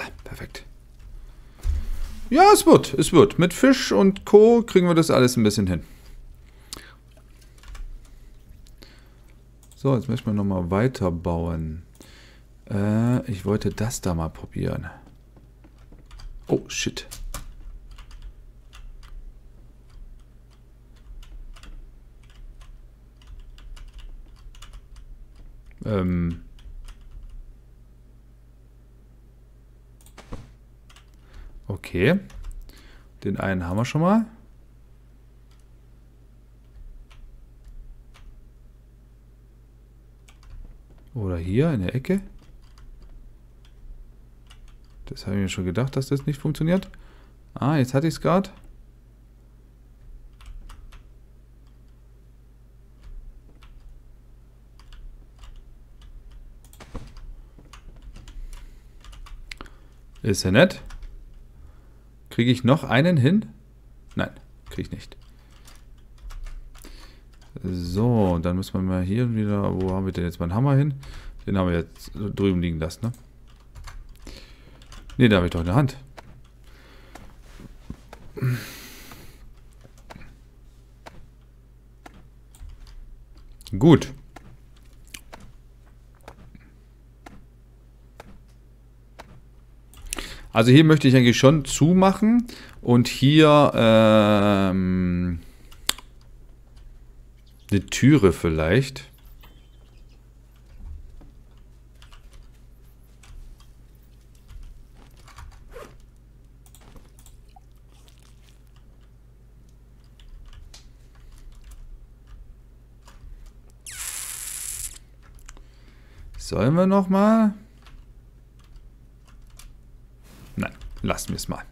So, perfekt. Ja, es wird. Es wird. Mit Fisch und Co. kriegen wir das alles ein bisschen hin. So, jetzt möchten wir nochmal weiterbauen. Ich wollte das da mal probieren. Oh, shit. Okay. Den einen haben wir schon mal. Oder hier in der Ecke. Das habe ich mir schon gedacht, dass das nicht funktioniert. Ah, jetzt hatte ich es gerade. Ist ja nett. Kriege ich noch einen hin? Nein, kriege ich nicht. So, dann müssen wir mal hier wieder... Wo haben wir denn jetzt meinen Hammer hin? Den haben wir jetzt drüben liegen lassen, ne? Ne, da habe ich doch eine Hand. Gut. Also hier möchte ich eigentlich schon zumachen. Und hier eine Türe vielleicht. Sollen wir nochmal? Nein, lassen wir es mal.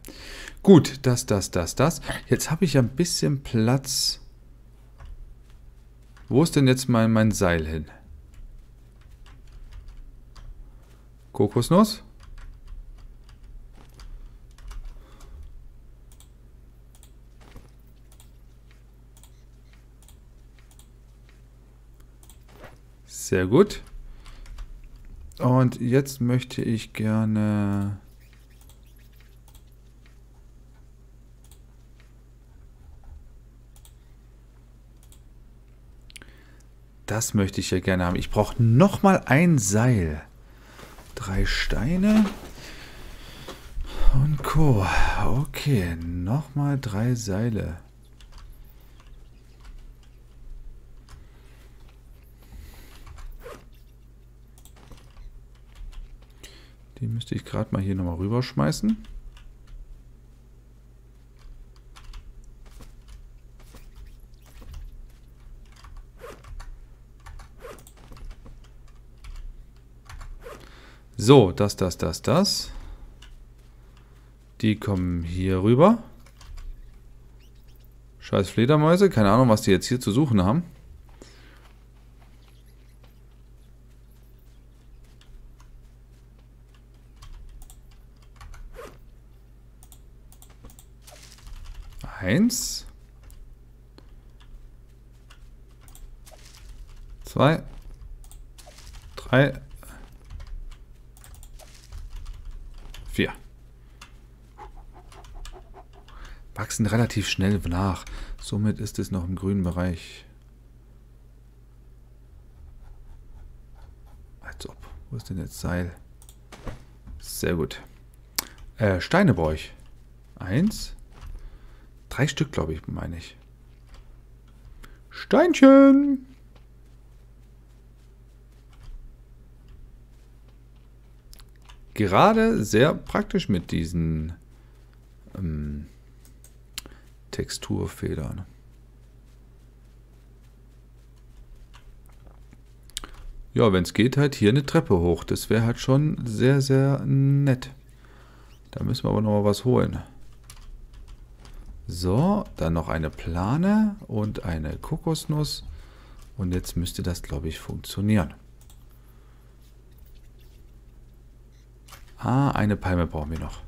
Gut, das. Jetzt habe ich ja ein bisschen Platz. Wo ist denn jetzt mein Seil hin? Kokosnuss? Sehr gut. Und jetzt möchte ich gerne... Das möchte ich ja gerne haben. Ich brauche nochmal ein Seil. 3 Steine. Und Co. Okay, nochmal 3 Seile. Die müsste ich gerade mal hier nochmal rüberschmeißen. So, das. Die kommen hier rüber. Scheiß Fledermäuse. Keine Ahnung, was die jetzt hier zu suchen haben. Eins. 2. 3. 4. Wachsen relativ schnell nach. Somit ist es noch im grünen Bereich. Als ob. Wo ist denn jetzt Seil? Sehr gut. Steine brauche ich. 1. 3 Stück, glaube ich, meine ich. Steinchen! Gerade sehr praktisch mit diesen Texturfedern. Ja, wenn es geht, halt hier eine Treppe hoch. Das wäre halt schon sehr, sehr nett. Da müssen wir aber noch mal was holen. So, dann noch eine Plane und eine Kokosnuss. Und jetzt müsste das, glaube ich, funktionieren. Ah, eine Palme brauchen wir noch.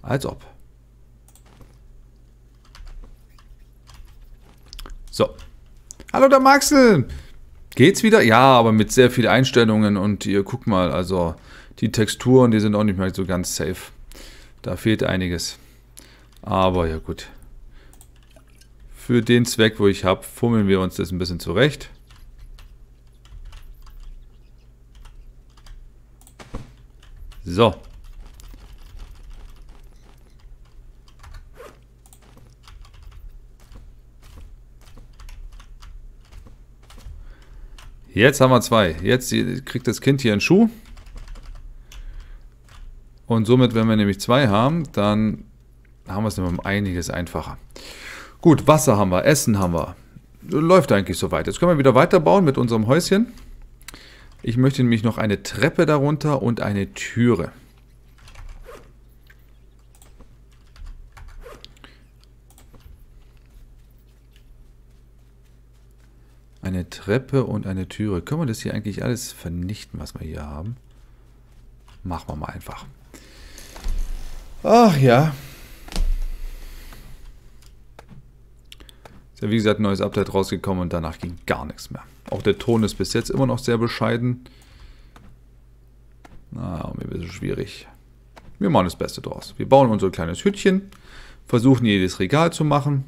Als ob. So. Hallo, der Maxel! Geht's wieder? Ja, aber mit sehr vielen Einstellungen und ihr guckt mal, also die Texturen, die sind auch nicht mehr so ganz safe. Da fehlt einiges. Aber ja gut. Für den Zweck, wo ich habe, fummeln wir uns das ein bisschen zurecht. So. Jetzt haben wir zwei. Jetzt kriegt das Kind hier einen Schuh. Und somit, wenn wir nämlich zwei haben, dann haben wir es um einiges einfacher. Gut, Wasser haben wir, Essen haben wir. Läuft eigentlich soweit. Jetzt können wir wieder weiterbauen mit unserem Häuschen. Ich möchte nämlich noch eine Treppe darunter und eine Türe. Eine Treppe und eine Türe. Können wir das hier eigentlich alles vernichten, was wir hier haben? Machen wir mal einfach. Ach ja. Ist ja wie gesagt ein neues Update rausgekommen und danach ging gar nichts mehr. Auch der Ton ist bis jetzt immer noch sehr bescheiden. Na, mir wird es schwierig. Wir machen das Beste draus. Wir bauen unser kleines Hütchen. Versuchen jedes Regal zu machen.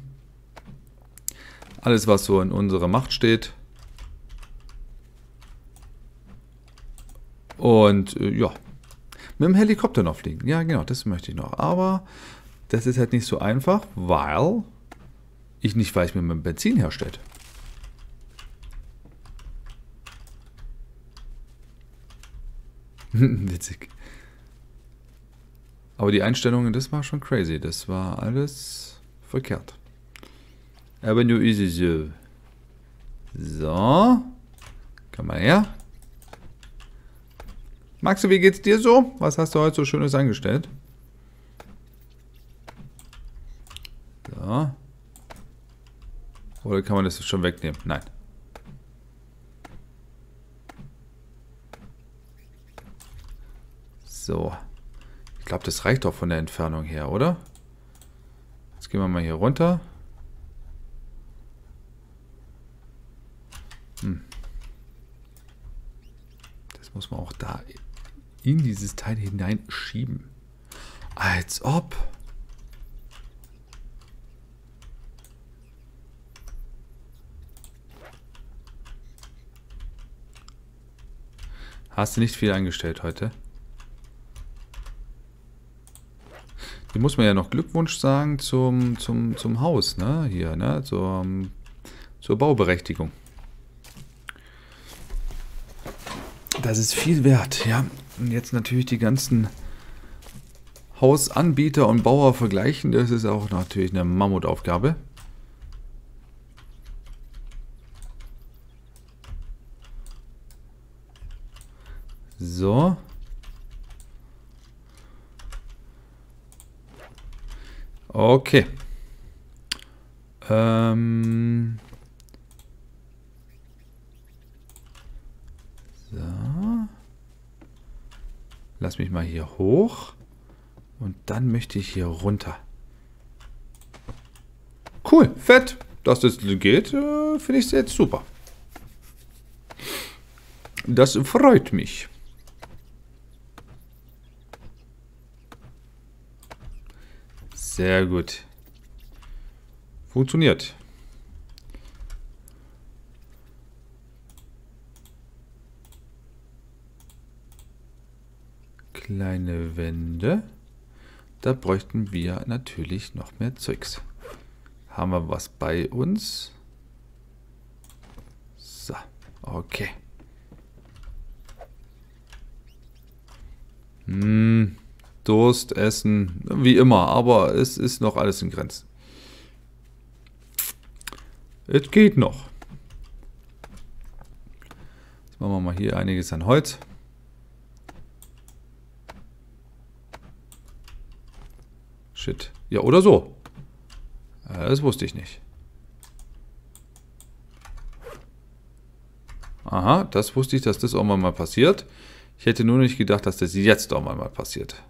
Alles, was so in unserer Macht steht. Und ja, mit dem Helikopter noch fliegen. Ja, genau, das möchte ich noch. Aber das ist halt nicht so einfach, weil ich nicht weiß, wie man Benzin herstellt. Witzig. Aber die Einstellungen, das war schon crazy. Das war alles verkehrt. Aber nur easy so. So. Komm mal her. Maxi, wie geht's dir so? Was hast du heute so Schönes angestellt? So. Oder kann man das schon wegnehmen? Nein. So. Ich glaube, das reicht doch von der Entfernung her, oder? Jetzt gehen wir mal hier runter. Das muss man auch da in dieses Teil hineinschieben. Als ob. Hast du nicht viel angestellt heute? Hier muss man ja noch Glückwunsch sagen zum Haus, ne? Hier, ne? Zur Bauberechtigung. Das ist viel wert, ja. Und jetzt natürlich die ganzen Hausanbieter und Bauer vergleichen. Das ist auch natürlich eine Mammutaufgabe. So. Okay. Lass mich mal hier hoch und dann möchte ich hier runter. Cool, fett, dass das geht, finde ich jetzt super. Das freut mich. Sehr gut. Funktioniert. Kleine Wände. Da bräuchten wir natürlich noch mehr Zeugs. Haben wir was bei uns? So, okay. Durst, Essen, wie immer, aber es ist noch alles in Grenzen. Es geht noch. Jetzt machen wir mal hier einiges an Holz. Shit. Ja, oder so. Das wusste ich nicht. Aha, das wusste ich, dass das irgendwann mal passiert. Ich hätte nur nicht gedacht, dass das jetzt irgendwann mal passiert.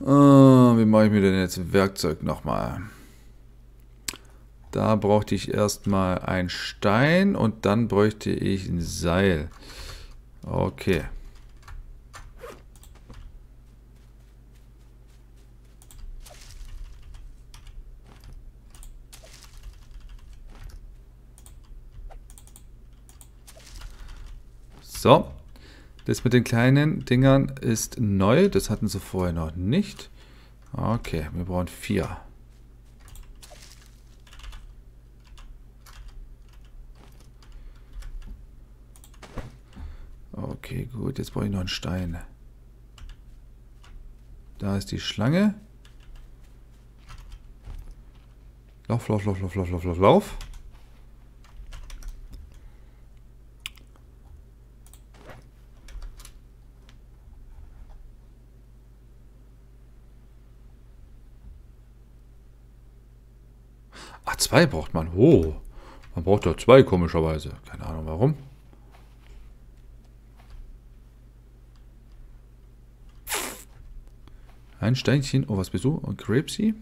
Wie mache ich mir denn jetzt Werkzeug nochmal? Da brauchte ich erstmal einen Stein und dann bräuchte ich ein Seil. Okay. So, das mit den kleinen Dingern ist neu. Das hatten sie vorher noch nicht. Okay, wir brauchen 4. Okay, gut, jetzt brauche ich noch einen Stein. Da ist die Schlange. Lauf, lauf, lauf, lauf, lauf, lauf, lauf, lauf. Ah, 2 braucht man. Oh, man braucht doch 2 komischerweise. Keine Ahnung warum. Ein Steinchen. Oh, was bist du? Und Grapesy.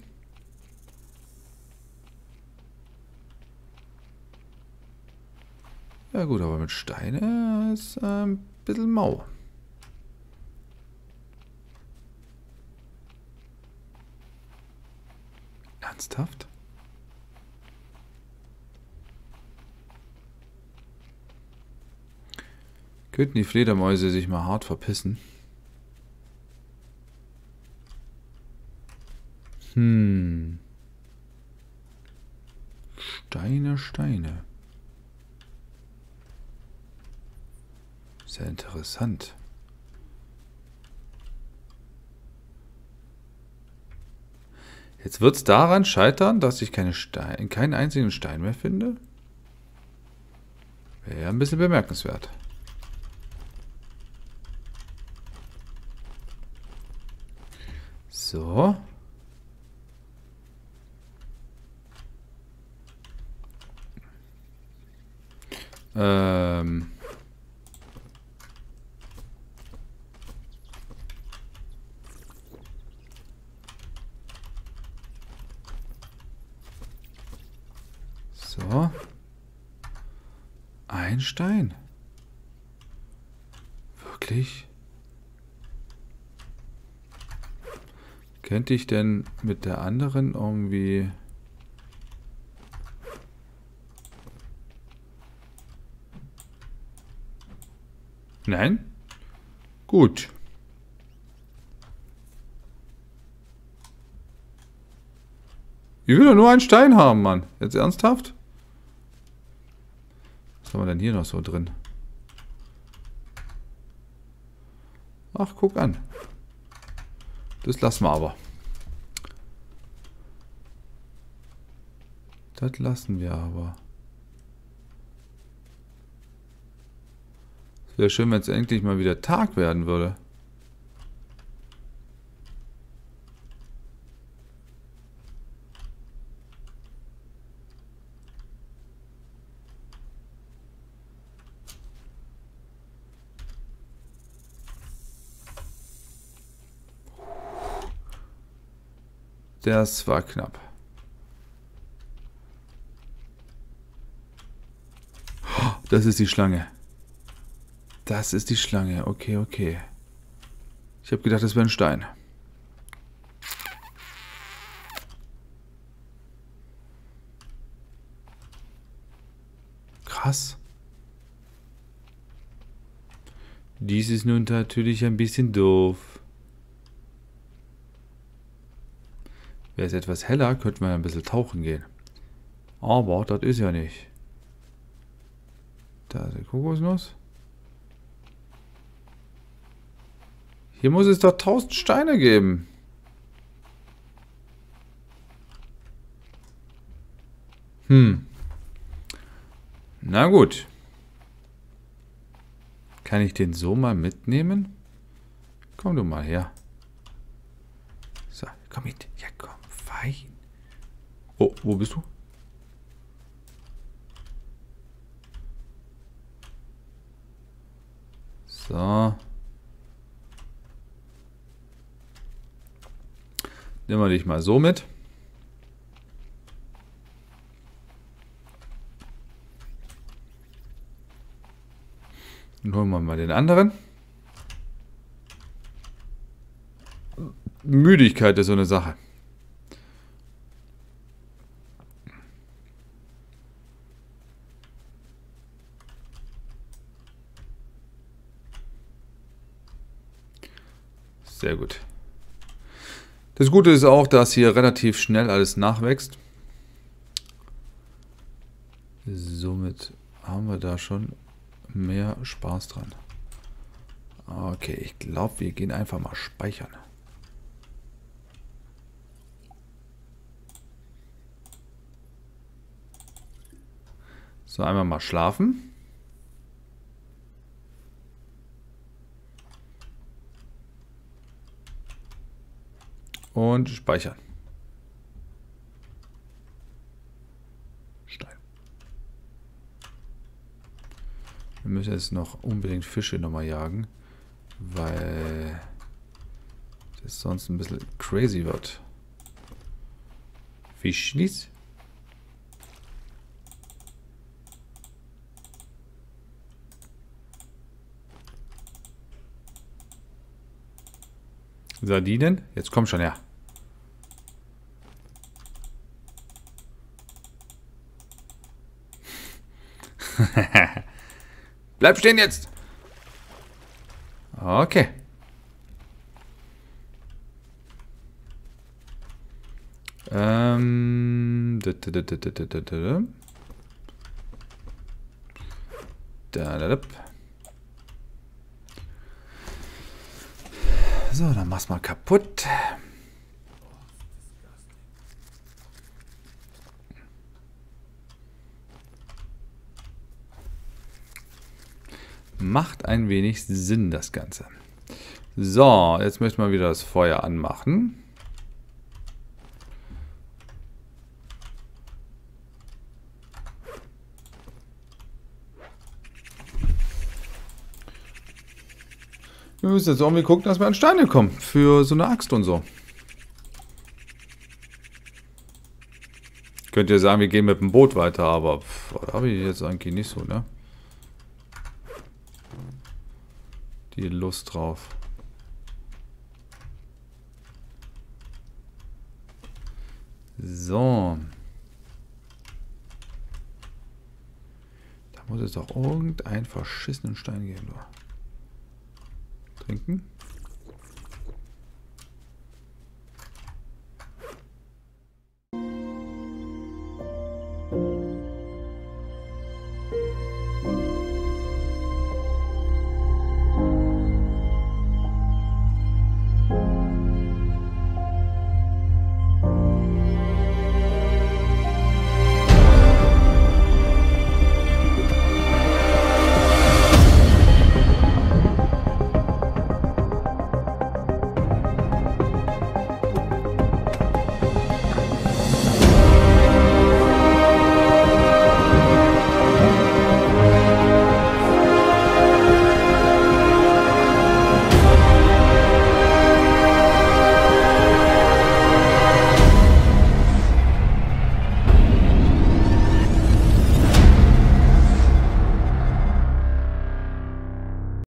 Ja gut, aber mit Steinen ist ein bisschen mau. Ernsthaft? Könnten die Fledermäuse sich mal hart verpissen? Steine, Steine. Sehr interessant. Jetzt wird es daran scheitern, dass ich keinen einzigen Stein mehr finde. Wäre ja ein bisschen bemerkenswert. So. So. Ein Stein. Wirklich? Könnte ich denn mit der anderen irgendwie... Nein? Gut. Ich will doch nur einen Stein haben, Mann. Jetzt ernsthaft? Was haben wir denn hier noch so drin? Ach, guck an. Das lassen wir aber. Das lassen wir aber. Wäre schön, wenn es endlich mal wieder Tag werden würde. Das war knapp. Das ist die Schlange. Das ist die Schlange. Okay, okay. Ich habe gedacht, das wäre ein Stein. Krass. Dies ist nun natürlich ein bisschen doof. Wäre es etwas heller, könnten wir ein bisschen tauchen gehen. Aber das ist ja nicht. Da ist eine Kokosnuss. Hier muss es doch 1000 Steine geben. Na gut. Kann ich den so mal mitnehmen? Komm du mal her. So, komm mit. Ja, komm, fein. Oh, wo bist du? So. Nehmen wir dich mal so mit. Dann holen wir mal den anderen. Müdigkeit ist so eine Sache. Sehr gut. Das Gute ist auch, dass hier relativ schnell alles nachwächst. Somit haben wir da schon mehr Spaß dran. Okay, ich glaube, wir gehen einfach mal speichern. So, einmal mal schlafen. Und speichern. Stein. Wir müssen jetzt noch unbedingt Fische nochmal jagen, weil das sonst ein bisschen crazy wird. Fischlis. Sardinen. Jetzt komm schon her. Bleib stehen jetzt! Okay. So, dann mach's mal kaputt. Macht ein wenig Sinn, das Ganze. So, jetzt möchte man wieder das Feuer anmachen. Wir müssen jetzt irgendwie gucken, dass wir an Steine kommen. Für so eine Axt und so. Könnt ihr sagen, wir gehen mit dem Boot weiter, aber pff, da habe ich jetzt eigentlich nicht so, ne? Die Lust drauf. So. Da muss es doch irgendeinen verschissenen Stein geben, oder? Trinken.